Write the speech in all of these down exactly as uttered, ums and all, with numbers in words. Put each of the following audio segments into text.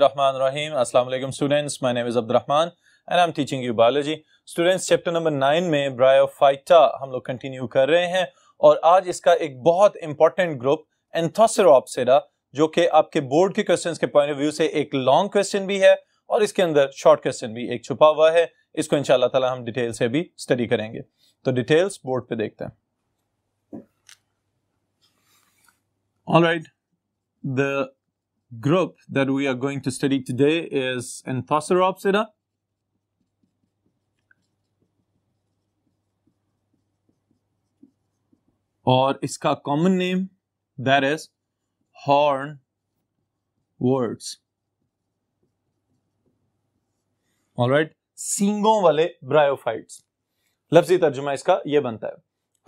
अस्सलाम वालेकुम students, my name is Abdul Rahman and I am teaching you biology. Students, chapter number nine में bryophyta हम लोग कंटिन्यू कर रहे हैं और आज इसका एक बहुत इंपॉर्टेंट ग्रुप एंथोसेरोप्सिडा, जो कि आपके बोर्ड के क्वेश्चंस के पॉइंट ऑफ व्यू से एक लॉन्ग क्वेश्चन भी है और इसके अंदर शॉर्ट क्वेश्चन भी एक छुपा हुआ है। इसको इंशाल्लाह ताला हम डिटेल से भी स्टडी करेंगे, तो डिटेल्स बोर्ड पे देखते हैं। Alright, the group that we are going to study today is Anthocerophyta. और इसका common name that is hornworts. All right, सींगों वाले ब्रायोफाइट्स लफ्जी तर्जुमा इसका ये बनता है।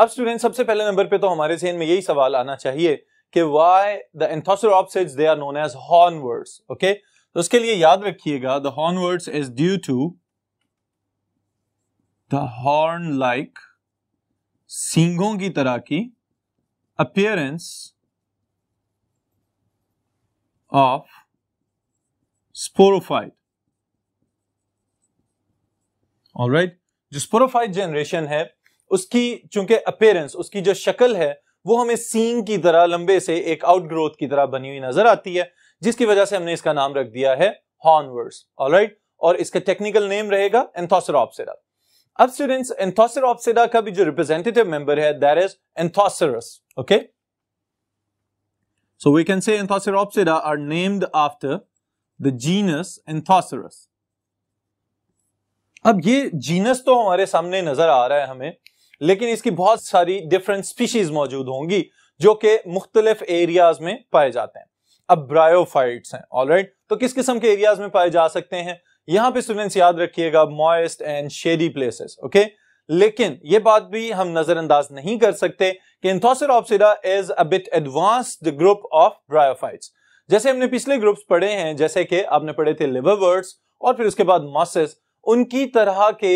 अब स्टूडेंट, सबसे पहले नंबर पे तो हमारे सेन में यही सवाल आना चाहिए कि why the Anthoceropsids they are known as hornworts, okay? तो उसके लिए याद रखिएगा the hornworts is due to the horn-like सींगों की तरह की appearance of sporophyte. All right, जो sporophyte generation है उसकी चूंकि appearance, उसकी जो शक्ल है वो हमें सींग की तरह लंबे से एक आउटग्रोथ की तरह बनी हुई नजर आती है, जिसकी वजह से हमने इसका नाम रख दिया है हॉर्नवर्ट्स। ऑलराइट, और इसका टेक्निकल नेम रहेगा एंथोसेरोप्सिडा। अब स्टूडेंट्स, एंथोसेरोप्सिडा का भी जो रिप्रेजेंटेटिव मेंबर है that is Anthoceros, okay? So we can say Anthoceropsida are named after the genus Anthoceros. अब ये जीनस तो हमारे सामने नजर आ रहा है हमें, लेकिन इसकी बहुत सारी डिफरेंट स्पीशीज मौजूद होंगी जो कि मुख्तलिफ एरियाज में पाए जाते हैं। अब ब्रायोफाइट्स हैं, ऑलराइट, तो किस किस्म के एरियाज में पाए जा सकते हैं? यहां पे स्टूडेंट्स याद रखिएगा moist and shady places, okay? लेकिन ये बात भी हम नजरअंदाज नहीं कर सकते कि Anthoceropsida is a bit advanced group of bryophytes. जैसे हमने पिछले ग्रुप्स पढ़े हैं, जैसे कि आपने पढ़े थे लिवरवर्ट्स और फिर उसके बाद मॉसेस, उनकी तरह के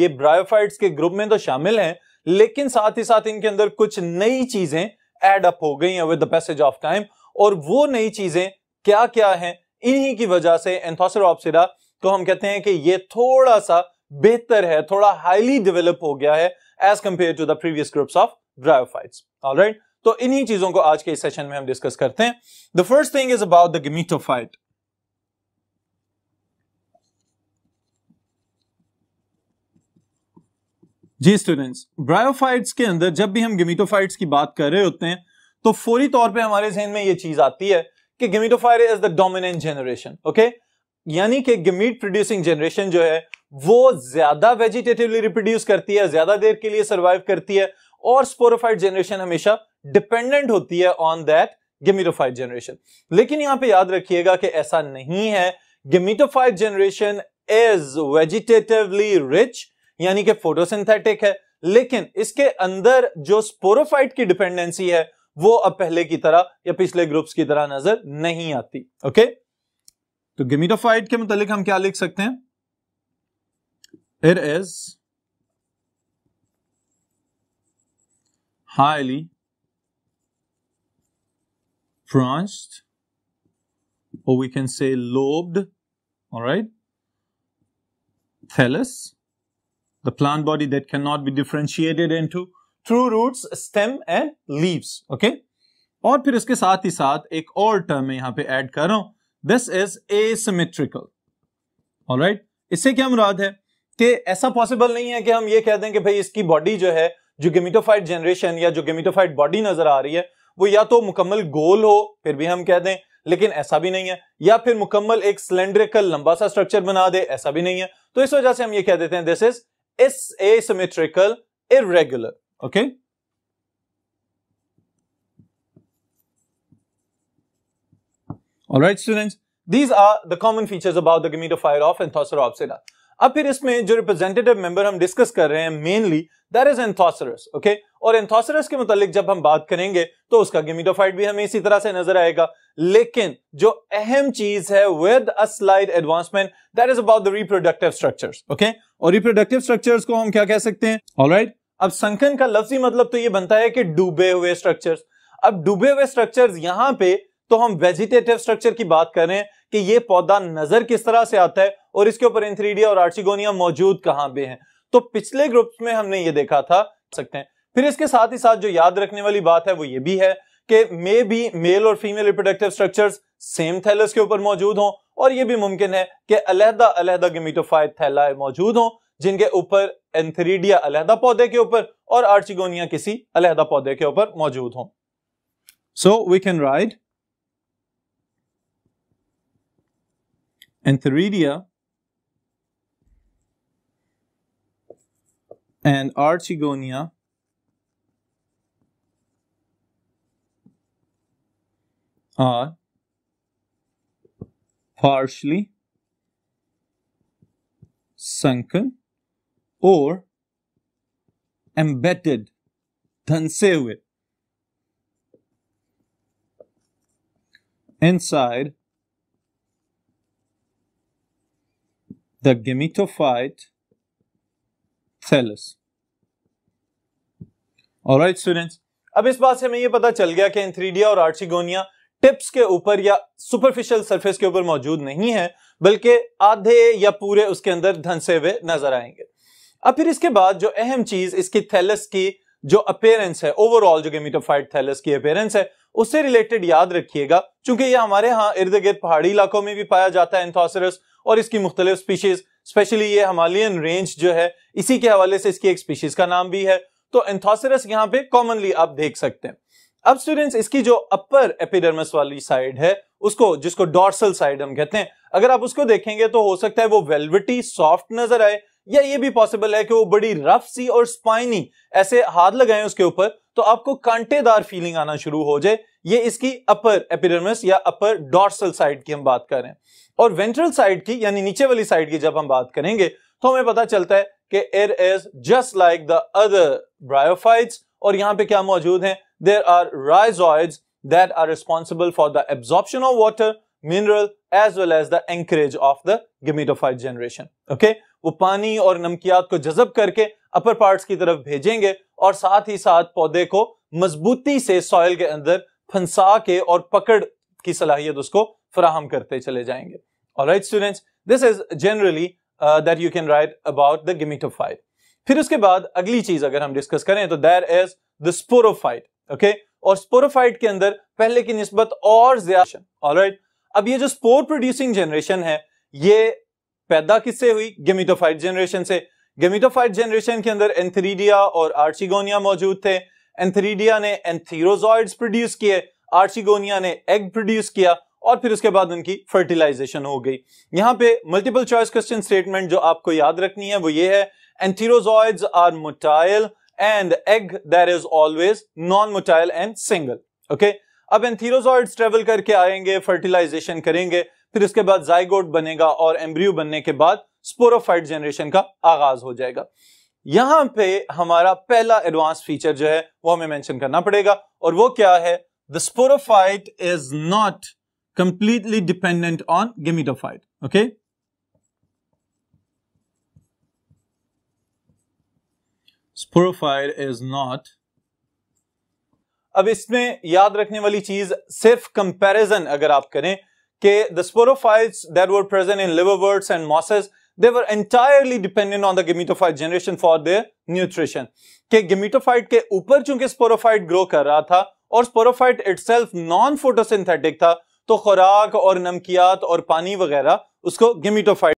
ये ब्रायोफाइट्स के ग्रुप में तो शामिल हैं, लेकिन साथ ही साथ इनके अंदर कुछ नई चीजें एड अप हो गई हैं with the passage of time. और वो नई चीजें क्या क्या हैं, इन्हीं की वजह से एंथोसेरोप्सिडा को हम कहते हैं कि ये थोड़ा सा बेहतर है, थोड़ा हाईली डेवलप हो गया है as compared to the previous groups of bryophytes. Alright, तो इन्हीं चीजों को आज के इस सेशन में हम डिस्कस करते हैं। The first thing is about the gametophyte. जी स्टूडेंट्स, ब्रायोफाइट्स के अंदर जब भी हम गेमेटोफाइट्स की बात कर रहे होते हैं तो फौरी तौर पे हमारे जहन में ये चीज आती है कि gametophyte is the dominant generation, okay? यानी कि गेमीट प्रोड्यूसिंग जनरेशन जो है वो ज्यादा वेजिटेटिवली रिप्रोड्यूस करती है, ज्यादा देर के लिए सर्वाइव करती है, और स्पोरोफाइट जनरेशन हमेशा डिपेंडेंट होती है ऑन दैट गेमेटोफाइट जनरेशन। लेकिन यहां पर याद रखिएगा कि ऐसा नहीं है। Gametophyte generation is vegetatively rich, यानी कि फोटोसिंथेटिक है, लेकिन इसके अंदर जो स्पोरोफाइट की डिपेंडेंसी है वो अब पहले की तरह या पिछले ग्रुप्स की तरह नजर नहीं आती, ओके? तो गेमेटोफाइट के मतलब हम क्या लिख सकते हैं? It is highly branched or we can say lobed, all right, thallus, the plant body that cannot be differentiated into true roots, stem and leaves, okay? और फिर इसके साथ ही साथ एक और टर्म मैं यहां पे ऐड कर रहा हूं, दिस इज एसिमेट्रिकल। ऑलराइट, इससे क्या मुराद है कि ऐसा पॉसिबल नहीं है कि हम ये कह दें कि भाई इसकी बॉडी जो है, जो गेमेटोफाइट जनरेशन या जो गेमेटोफाइट बॉडी नजर आ रही है वो या तो मुकम्मल गोल हो, फिर भी हम कह दें, लेकिन ऐसा भी नहीं है, या फिर मुकम्मल एक सिलेंड्रिकल लंबा सा स्ट्रक्चर बना दे, ऐसा भी नहीं है। तो इस वजह से हम ये कह देते हैं this is is asymmetrical, irregular, okay? All right students, these are the common features about the gametophyte of Anthoceropsida. अब फिर इसमें जो रिप्रेजेंटेटिव मेंबर हम डिस्कस कर रहे हैं mainly that is Anthoceros, okay? और एंथोसेरस के मतलब जब हम बात करेंगे तो उसका गेमेटोफाइट भी हमें इसी तरह से नजर आएगा, लेकिन जो अहम चीज है with a slight advancement that is about the reproductive structures, okay? और रिप्रोडक्टिव स्ट्रक्चर्स को हम क्या कह सकते हैं? ऑलराइट, अब संकन का लफ्जी मतलब तो ये बनता है कि डूबे हुए स्ट्रक्चर्स। अब डूबे हुए स्ट्रक्चर्स, यहां पे तो हम वेजिटेटिव स्ट्रक्चर की बात कर रहे हैं कि ये पौधा नजर किस तरह से आता है और इसके ऊपर एंथेरिडिया और आर्चेगोनियम मौजूद कहां पे हैं। तो पिछले ग्रुप्स में हमने ये देखा था सकते हैं। फिर इसके साथ ही साथ जो याद रखने वाली बात है वो ये भी है कि मे बी मेल और female reproductive structures same thallus के ऊपर मौजूद हों और ये भी मुमकिन है कि अलहदा अलहदा गेमेटोफाइट थैला मौजूद हों जिनके ऊपर एंथेरिडिया अलहदा पौधे के ऊपर और आर्चेगोनिया किसी अलहदा पौधे के ऊपर मौजूद हों। So we can write Antheridia and Archegonia are partially sunken or embedded, धंसे हुए, inside the gametophyte thallus. Alright students, अब इस बात से हमें ये पता चल गया कि एंथेरिडिया और आर्चेगोनिया टिप्स के ऊपर या सुपरफिशियल सरफेस के ऊपर मौजूद नहीं है बल्कि आधे या पूरे उसके अंदर धंसे हुए नजर आएंगे। अब फिर इसके बाद जो अहम चीज इसकी थैलस की जो अपेयरेंस है, ओवरऑल जो गेमेटोफाइट थैलस की अपेयरेंस है उससे रिलेटेड याद रखिएगा, चूंकि ये हमारे यहाँ इर्द गिर्द पहाड़ी इलाकों में भी पाया जाता है एंथोसेरस और इसकी मुख्तलिफ स्पीशीज, स्पेशली ये हिमालयन रेंज जो है इसी के हवाले से इसकी एक स्पीशीज का नाम भी है। तो एंथोसेरस यहाँ पे कॉमनली आप देख सकते हैं। अब स्टूडेंट्स इसकी जो अपर एपिडर्मस वाली साइड है उसको, जिसको डॉर्सल साइड हम कहते हैं, अगर आप उसको देखेंगे तो हो सकता है वो वेलवेटी सॉफ्ट नजर आए या ये भी पॉसिबल है कि वो बड़ी रफ सी और स्पाइनी, ऐसे हाथ लगाएं उसके ऊपर तो आपको कांटेदार फीलिंग आना शुरू हो जाए। ये इसकी अपर एपिडर्मस या अपर डॉर्सल साइड की हम बात कर रहे हैं। और वेंट्रल साइड की यानी नीचे वाली साइड की जब हम बात करेंगे तो हमें पता चलता है कि it is just like the other bryophytes और यहाँ पे क्या मौजूद हैं, there are rhizoids that are responsible for the absorption of water, mineral as well as the anchorage of the gametophyte generation. Okay, वो पानी और नमकियात को जजब करके अपर पार्ट्स की तरफ भेजेंगे और साथ ही साथ पौधे को मजबूती से सॉइल के अंदर फंसा के और पकड़ की सलाहियत उसको फराहम करते चले जाएंगे। Alright students, this is generally that you can write about the gametophyte. फिर उसके बाद अगली चीज अगर हम डिस्कस करें तो that is the sporophyte. Okay, और स्पोरोफाइट के अंदर पहले की निस्बत और ज्यादा, ऑलराइट, अब ये जो स्पोर प्रोड्यूसिंग जनरेशन है ये पैदा किससे हुई, गेमेटोफाइट जनरेशन से। गेमेटोफाइट जनरेशन के अंदर एंथेरिडिया और आर्चेगोनिया मौजूद थे। एंथेरिडिया ने एंथेरोजॉइड्स प्रोड्यूस किए, आर्चेगोनिया ने एग प्रोड्यूस किया और फिर उसके बाद उनकी फर्टिलाइजेशन हो गई। यहाँ पे मल्टीपल चॉइस क्वेश्चन स्टेटमेंट जो आपको याद रखनी है वो ये है, antherozoids are motile and egg that is always non motile and single. Okay, अब एंथेरोजॉइड्स ट्रेवल करके आएंगे, फर्टिलाइजेशन करेंगे, फिर उसके बाद जाइगोट बनेगा और एम्ब्रियो बनने के बाद स्पोरोफाइट जनरेशन का आगाज हो जाएगा। यहां पे हमारा पहला एडवांस फीचर जो है वो हमें मेंशन करना पड़ेगा और वो क्या है, the sporophyte is not completely dependent on gametophyte. Okay, sporophyte is not, अब इसमें याद रखने वाली चीज सिर्फ कंपैरिजन अगर आप करें कि the sporophytes that were present in liverworts and mosses, they were entirely dependent on the gametophyte generation for their nutrition. कि gametophyte के ऊपर चूंकि sporophyte grow कर रहा था और sporophyte itself non-photosynthetic था, तो खुराक और नमकियात और पानी वगैरह उसको gametophyte